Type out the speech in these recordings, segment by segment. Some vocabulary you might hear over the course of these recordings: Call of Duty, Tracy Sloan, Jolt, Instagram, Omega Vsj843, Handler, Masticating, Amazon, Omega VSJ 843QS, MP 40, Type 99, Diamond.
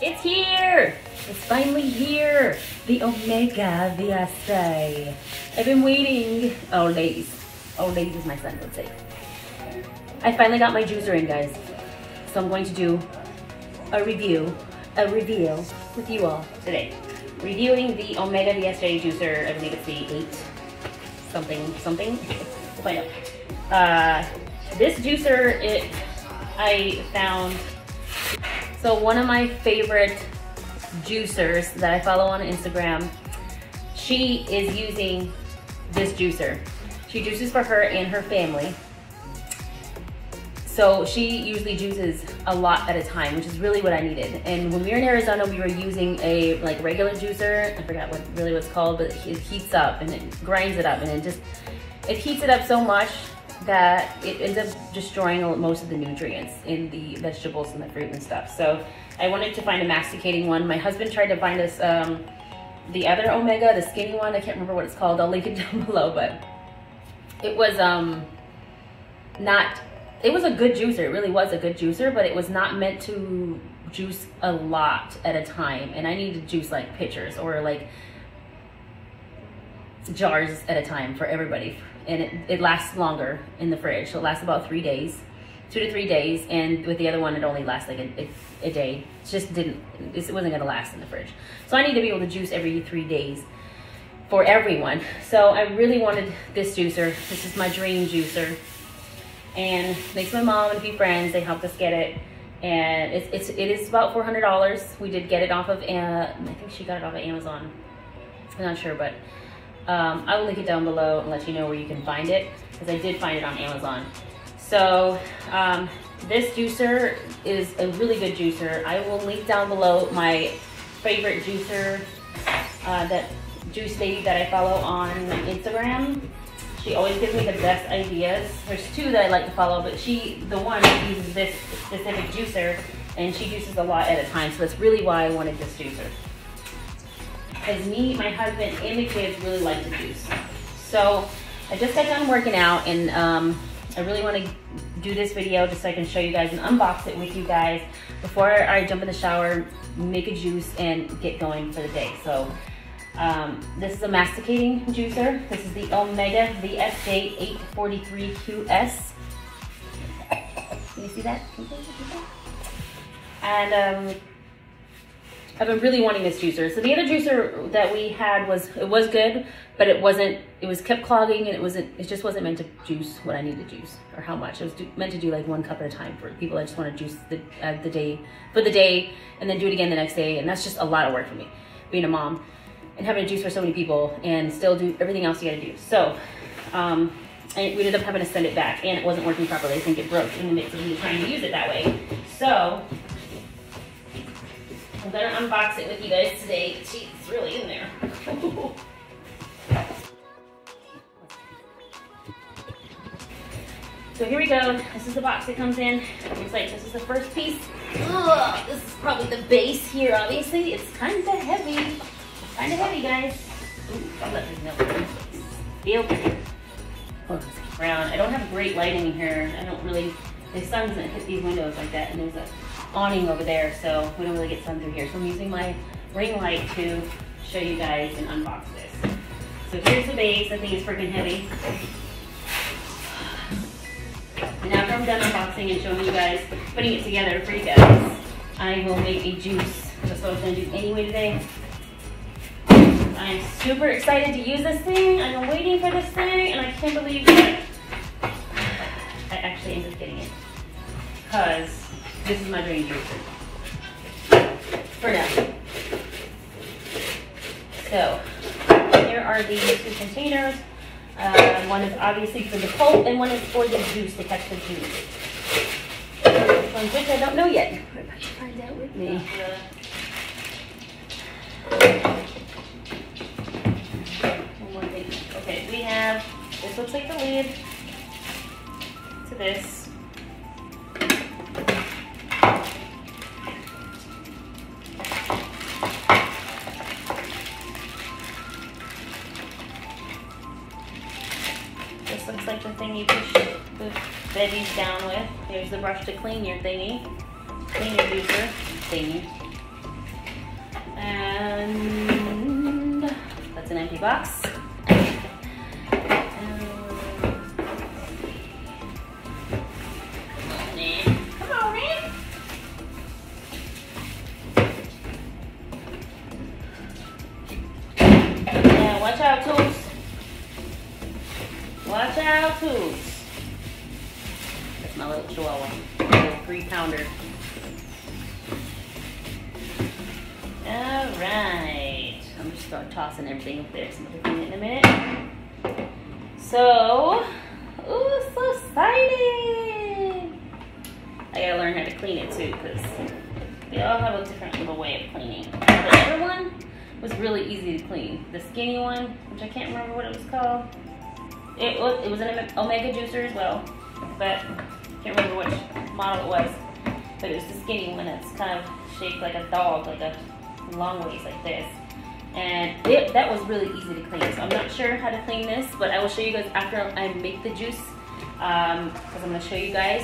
It's here! It's finally here! The Omega VSJ. I've been waiting all days. All days is my son would say. I finally got my juicer in, guys. So I'm going to do a reveal with you all today. Reviewing the Omega VSJ juicer, I believe it's the 8 something. We'll find out. This juicer, I found. So one of my favorite juicers that I follow on Instagram, she is using this juicer. She juices for her and her family. So she usually juices a lot at a time, which is really what I needed. And when we were in Arizona, we were using a regular juicer. I forgot what it's called, but it heats up and it grinds it up, and it heats it up so much that it ends up destroying most of the nutrients in the vegetables and the fruit and stuff. So I wanted to find a masticating one. My husband tried to find us the other Omega, the skinny one. I can't remember what it's called. I'll link it down below, but it was it was a good juicer. It really was a good juicer, but it was not meant to juice a lot at a time. And I needed to juice like pitchers or like jars at a time for everybody. And it lasts longer in the fridge. So it lasts about 3 days, 2 to 3 days. And with the other one, it only lasts like a day. It just didn't, it wasn't gonna last in the fridge. So I need to be able to juice every 3 days for everyone. So I really wanted this juicer. This is my dream juicer. And thanks to my mom and a few friends, they helped us get it. And it is about $400. We did get it off of, I think she got it off of Amazon. I'm not sure, but I will link it down below and let you know where you can find it, because I did find it on Amazon. So this juicer is a really good juicer. I will link down below my favorite juicer, that juice lady that I follow on Instagram. She always gives me the best ideas. There's two that I like to follow, but the one uses this specific juicer, and she juices a lot at a time. So that's really why I wanted this juicer. Because me, my husband, and the kids really like to juice. So I just got done working out, and I really want to do this video just so I can show you guys and unbox it with you guys before I jump in the shower, make a juice, and get going for the day. So this is a masticating juicer. This is the Omega VSJ 843QS. Can you see that? And I've been really wanting this juicer. So the other juicer that we had was good, but it wasn't. It was kept clogging, and it just wasn't meant to juice what I needed to juice or how much. It was meant to do like 1 cup at a time for people that just want to juice for the day, and then do it again the next day. And that's just a lot of work for me, being a mom and having to juice for so many people, and still do everything else you got to do. So we ended up having to send it back, and it wasn't working properly. I think it broke in the midst of me trying to use it that way. So I'm gonna unbox it with you guys today. Gee, it's really in there. So here we go. This is the box that comes in. It's like, this is the first piece. Ugh, this is probably the base here, obviously. It's kind of heavy. Kind of heavy, guys. Ooh, I'll let this know. Feel good. Oh, it's brown. I don't have great lighting in here. I don't really, the sun doesn't hit these windows like that, and there's a awning over there, so we don't really get sun through here. So I'm using my ring light to show you guys and unbox this. So here's the base. I think it's freaking heavy. And after I'm done unboxing and showing you guys, putting it together for you guys, I will make a juice. That's what I was going to do anyway today. I'm super excited to use this thing. I've been waiting for this thing, and I can't believe that I actually ended up getting it, because this is my dream juicer for now. So here are the 2 containers. One is obviously for the pulp, and one is for the juice, to catch the juice. This one, which I don't know yet. We're about to find out with me. One more thing. Okay, we have, this looks like the lid to this. Looks like the thing you push the veggies down with. Here's the brush to clean your thingy. Clean your juicer. Thingy. And that's an empty box. Watch out, tools. That's my little chihuahua, my little 3-pounder. All right, I'm just gonna toss everything up there. So I'm gonna do it in a minute. So, ooh, so excited! I gotta learn how to clean it too, because they all have a different little way of cleaning. The other one was really easy to clean. The skinny one, which I can't remember what it was called. It was an Omega juicer as well, but I can't remember which model it was. But it was the skinny one that's kind of shaped like a dog, like a long ways like this. And that was really easy to clean. So I'm not sure how to clean this, but I will show you guys after I make the juice, because I'm going to show you guys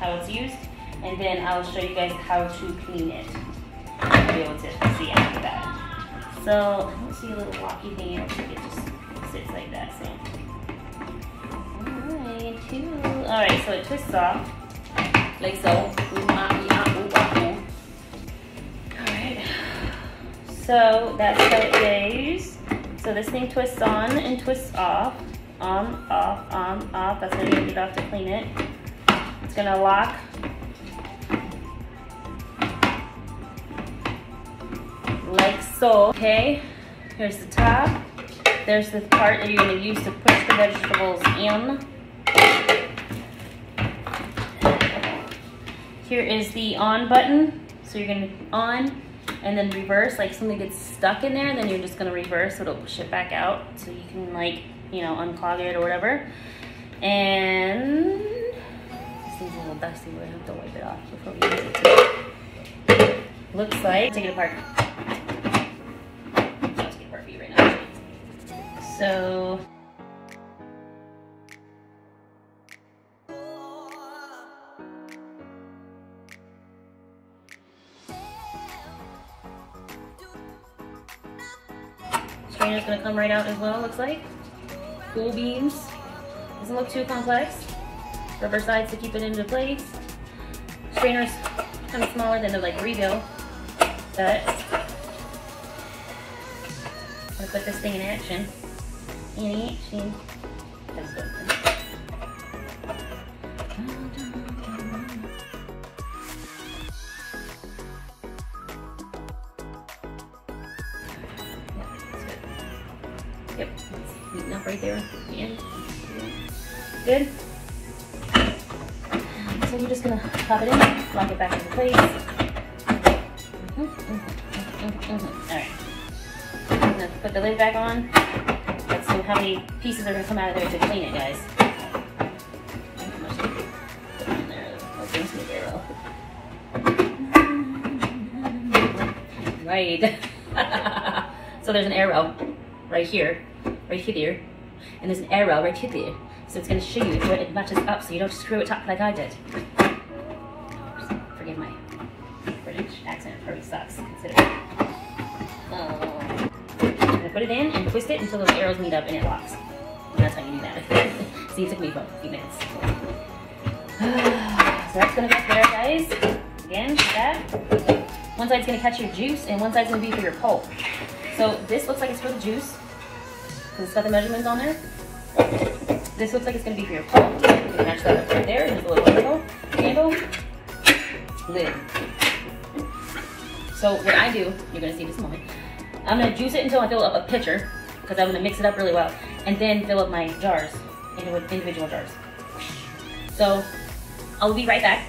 how it's used. And then I'll show you guys how to clean it. You'll be able to see after that. So I see a little walkie thing. I think it just sits like that. So. Alright, so it twists off, like so. Alright, so that's how it goes. So this thing twists on and twists off. On, off. That's how you get it off to clean it. It's going to lock. Like so. Okay, here's the top. There's the part that you're going to use to push the vegetables in. Here is the on button, so you're gonna on and then reverse, like something gets stuck in there, then you're just gonna reverse, so it'll push it back out, so you can like, you know, unclog it or whatever. And this thing's a little dusty, we're gonna have to wipe it off before we use it too. Looks like, take it apart. I'll take it apart for you right now. So. It's gonna come right out as well, looks like. Cool beans. Doesn't look too complex. Rubber sides to keep it into place. Strainer's kind of smaller than the like reveal. But I'm gonna put this thing in action. That's good. Yep, it's heating up right there. Yeah. Good. So we're just gonna pop it in, lock it back into place. All right. I'm gonna put the lid back on. Let's see how many pieces are gonna come out of there to clean it, guys. I'm just gonna put it in there. I'll bring some arrow. Right. So there's an arrow right here. Right here, and there's an arrow right here there. So it's going to show you where it matches up, so you don't screw it up like I did. Forgive my British accent, it probably sucks. Consider it. I'm going to put it in and twist it until those arrows meet up and it locks. And that's how you do that. See, it took me about a few minutes. So that's going to be there, guys. Again, that. One side's going to catch your juice, and one side's going to be for your pulp. So this looks like it's for the juice. It's got the measurements on there. This looks like it's going to be for your pulp. You can match that up right there. There's a little handle. Lid. So what I do, you're going to see in just a moment, I'm going to juice it until I fill up a pitcher, because I'm going to mix it up really well, and then fill up my jars into individual jars. So I'll be right back.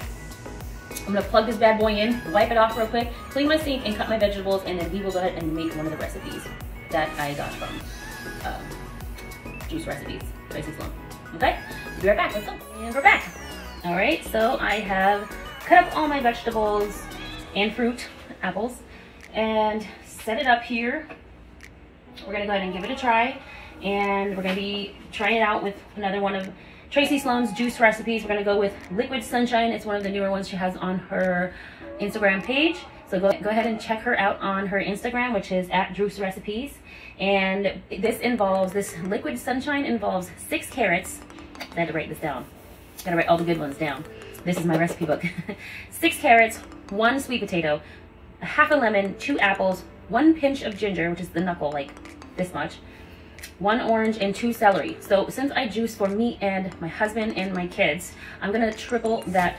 I'm going to plug this bad boy in, wipe it off real quick, clean my sink and cut my vegetables, and then we will go ahead and make one of the recipes that I got from juice recipes, Tracy Sloan. Okay, we'll be right back. Let's go. And we're back. All right, so I have cut up all my vegetables and fruit, apples, and set it up here. We're gonna go ahead and give it a try, and we're gonna be trying it out with another one of Tracy Sloan's juice recipes. We're gonna go with Liquid Sunshine. It's one of the newer ones she has on her Instagram page. So go ahead and check her out on her Instagram, which is @juicerecipes. And this liquid sunshine involves 6 carrots. I had to write this down. Gotta write all the good ones down. This is my recipe book. 6 carrots, 1 sweet potato, half a lemon, 2 apples, 1 pinch of ginger, which is the knuckle, like this much, 1 orange, and 2 celery. So since I juice for me and my husband and my kids, I'm gonna triple that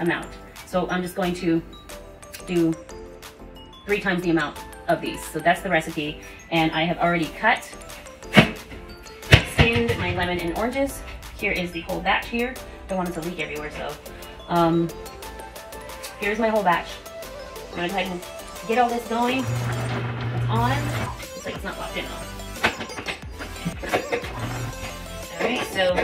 amount. So I'm just going to do 3 times the amount of these. So that's the recipe. And I have already cut, skinned my lemon and oranges. Here is the whole batch here. Don't want it to leak everywhere, so. Here's my whole batch. I'm gonna try and get all this going. It's on. It's like it's not locked in though. All right, so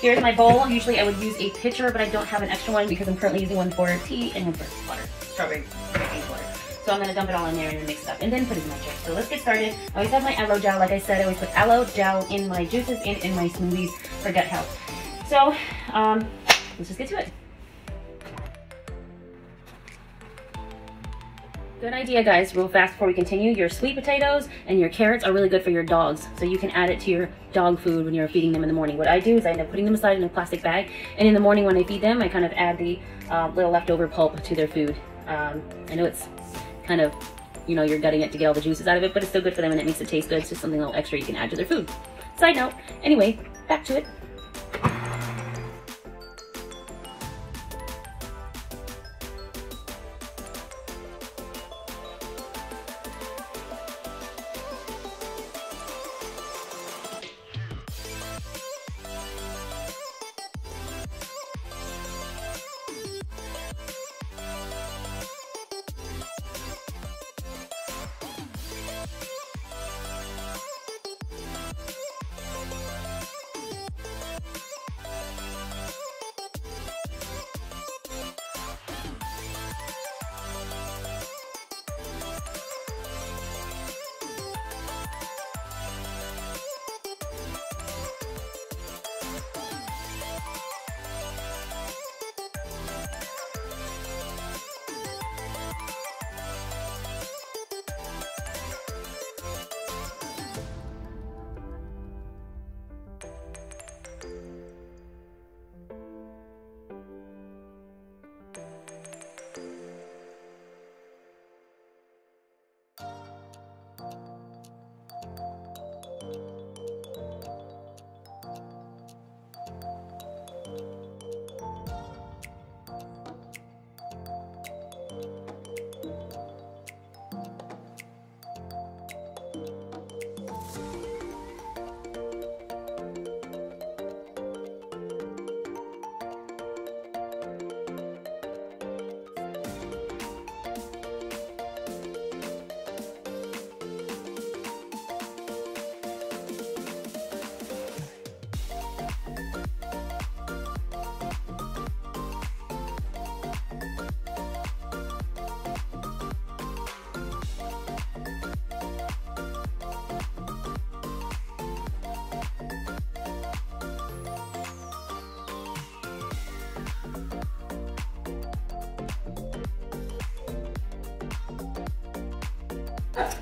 here's my bowl. Usually I would use a pitcher, but I don't have an extra one because I'm currently using one for tea and one for water, strawberry baking water. So I'm gonna dump it all in there and mix it up and then put it in my juice. So let's get started. I always have my aloe gel. Like I said, I always put aloe gel in my juices and in my smoothies for gut health. So let's just get to it. Good idea, guys, real fast before we continue. Your sweet potatoes and your carrots are really good for your dogs. So you can add it to your dog food when you're feeding them in the morning. What I do is I end up putting them aside in a plastic bag. And in the morning when I feed them, I kind of add the little leftover pulp to their food. I know it's kind of, you know, you're gutting it to get all the juices out of it, but it's still good for them and it makes it taste good. It's just something a little extra you can add to their food. Side note, anyway, back to it.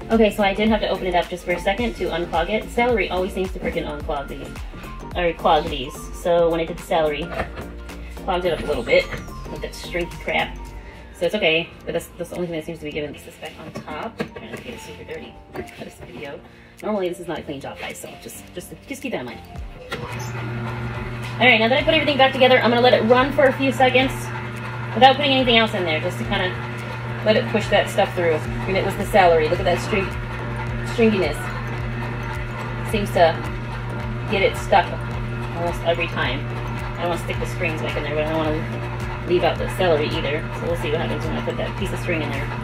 Okay, so I did have to open it up just for a second to unclog it. Celery always seems to freaking unclog these, or clog these. So when I did the celery, clogged it up a little bit with that shrinky crap. So it's okay, but that's the only thing that seems to be giving this back on top. I'm trying to get it super dirty for this video. Normally this is not a clean job, guys, so just keep that in mind. All right, now that I put everything back together, I'm gonna let it run for a few seconds without putting anything else in there, just to kind of let it push that stuff through. And it was the celery. Look at that stringiness. Seems to get it stuck almost every time. I don't want to stick the strings back in there, but I don't want to leave out the celery either. So we'll see what happens when I put that piece of string in there.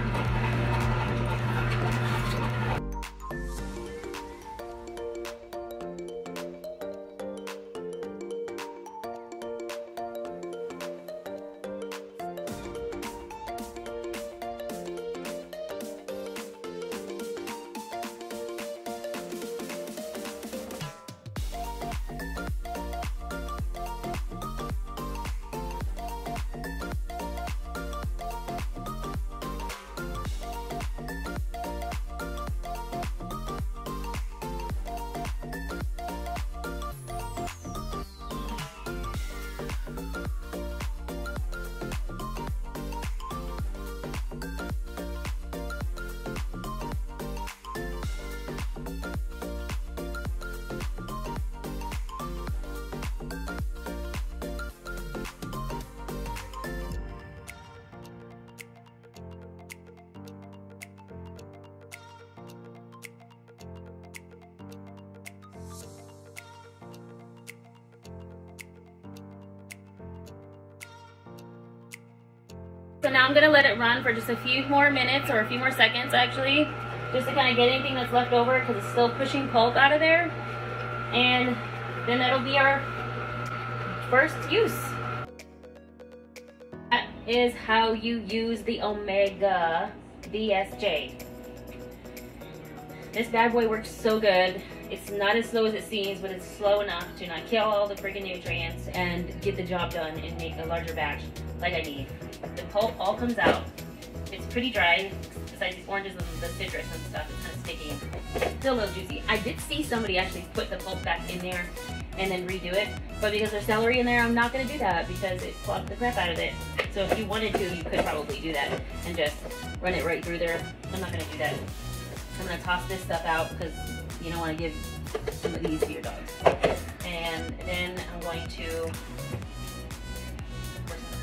So now I'm gonna let it run for just a few more minutes, or a few more seconds actually, just to kind of get anything that's left over, because it's still pushing pulp out of there. And then that'll be our first use. That is how you use the Omega VSJ. This bad boy works so good. It's not as slow as it seems, but it's slow enough to not kill all the freaking nutrients and get the job done and make a larger batch like I need. The pulp all comes out. It's pretty dry, besides these oranges and the citrus and stuff. It's kind of sticky. Still a little juicy. I did see somebody actually put the pulp back in there and then redo it, but because there's celery in there, I'm not going to do that because it clogged the crap out of it. So if you wanted to, you could probably do that and just run it right through there. I'm not going to do that. I'm going to toss this stuff out because you don't want to give some of these to your dogs. And then I'm going to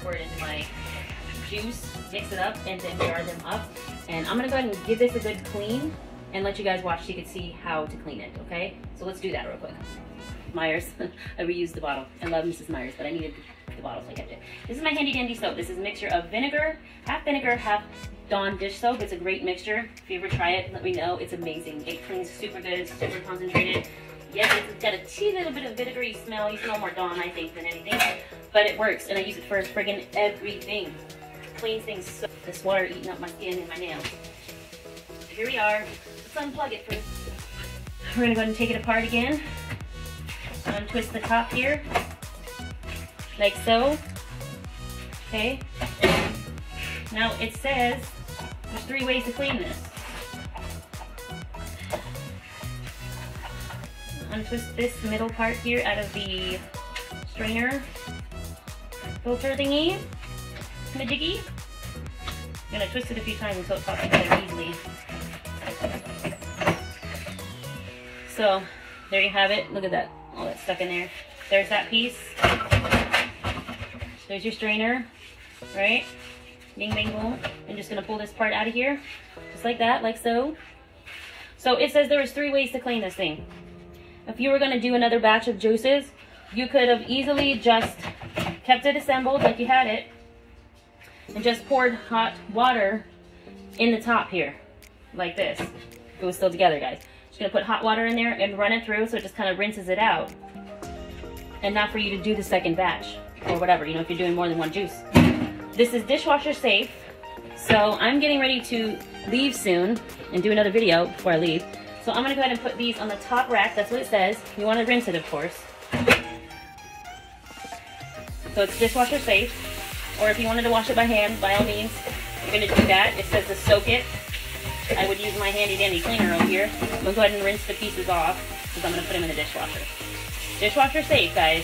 pour it into my juice, mix it up, and then jar them up. And I'm going to go ahead and give this a good clean and let you guys watch so you can see how to clean it, okay? So let's do that real quick. Myers. I reused the bottle. I love Mrs. Myers, but I needed the bottle, so I kept it. This is my handy dandy soap. This is a mixture of vinegar, half Dawn dish soap. It's a great mixture. If you ever try it, let me know. It's amazing. It cleans super good, super concentrated. Yes, it's got a teeny little bit of vinegary smell. You smell more Dawn, I think, than anything. But it works, and I use it for friggin' everything. Cleans things so. This water eating up my skin and my nails. So here we are. Let's unplug it first. We're gonna go ahead and take it apart again. Untwist the top here, like so. Okay. Now it says there's 3 ways to clean this. Untwist this middle part here out of the strainer filter thingy, majiggy. I'm gonna twist it a few times so it pops together easily. So there you have it. Look at that. All that's stuck in there. There's that piece. There's your strainer, right? Bing, bang, boom. I'm just gonna pull this part out of here, just like that, like so. So it says there was 3 ways to clean this thing. If you were gonna do another batch of juices, you could have easily just kept it assembled like you had it, and just poured hot water in the top here, like this. It was still together, guys. Gonna put hot water in there and run it through so it just kind of rinses it out, and not for you to do the second batch or whatever, you know, if you're doing more than one juice. This is dishwasher safe, so I'm getting ready to leave soon and do another video before I leave, so I'm gonna go ahead and put these on the top rack. That's what it says. You want to rinse it, of course, so it's dishwasher safe. Or if you wanted to wash it by hand, by all means, you're gonna do that. It says to soak it. I would use my handy dandy cleaner over here. I'm gonna go ahead and rinse the pieces off because I'm gonna put them in the dishwasher. Dishwasher safe, guys.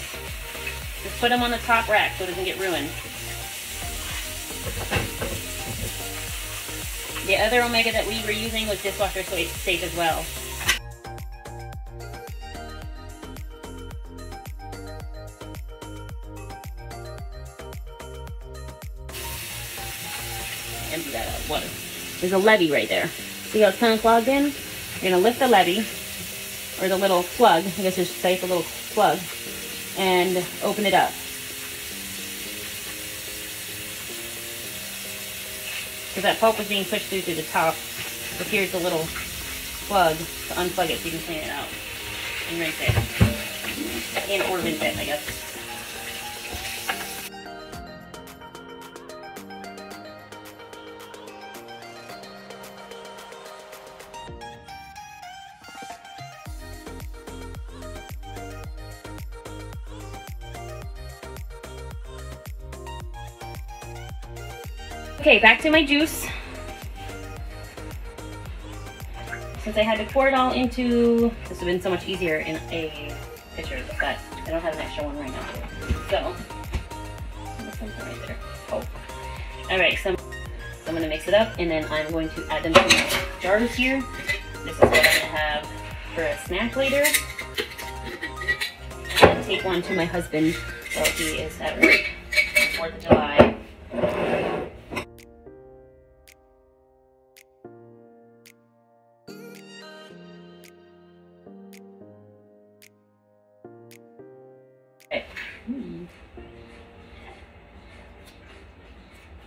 Just put them on the top rack so it doesn't get ruined. The other Omega that we were using was dishwasher safe as well. Empty that out. Water. There's a levee right there. See how it's kind of clogged in? You're gonna lift the levee, or the little plug, I guess you should say, it's a little plug, and open it up. Because that pulp was being pushed through the top, but here's the little plug to unplug it so you can clean it out and rinse it. And or rinse it, I guess. Okay, back to my juice. Since I had to pour it all into, this would have been so much easier in a pitcher, but I don't have an extra one right now. So, this one's right there. Oh. All right, so I'm gonna mix it up, and then I'm going to add them to my jars here. This is what I'm gonna have for a snack later. I'm gonna take one to my husband while he is at work on 4th of July.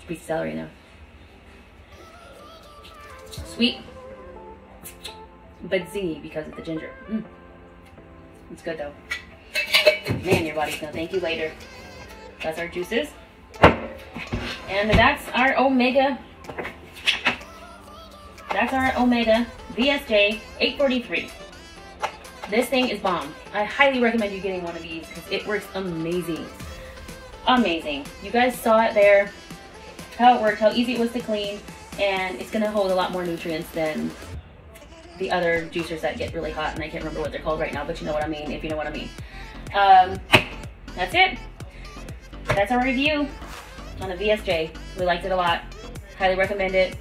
squeeze celery in there. Sweet, but zingy because of the ginger. It's good though. Man, your body's gonna thank you later. That's our juices. And that's our Omega. That's our Omega VSJ 843. This thing is bomb. I highly recommend you getting one of these because it works amazing. Amazing. You guys saw it there, how it worked, how easy it was to clean, and it's gonna hold a lot more nutrients than the other juicers that get really hot, and I can't remember what they're called right now, but you know what I mean, if you know what I mean. That's it. That's our review on the VSJ. We liked it a lot. Highly recommend it.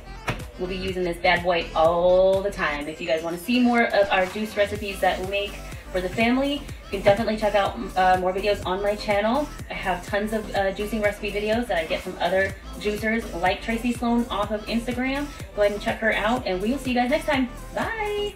We'll be using this bad boy all the time. If you guys want to see more of our juice recipes that we make for the family, you can definitely check out more videos on my channel. I have tons of juicing recipe videos that I get from other juicers like Tracy Sloan off of Instagram. Go ahead and check her out, and we will see you guys next time. Bye!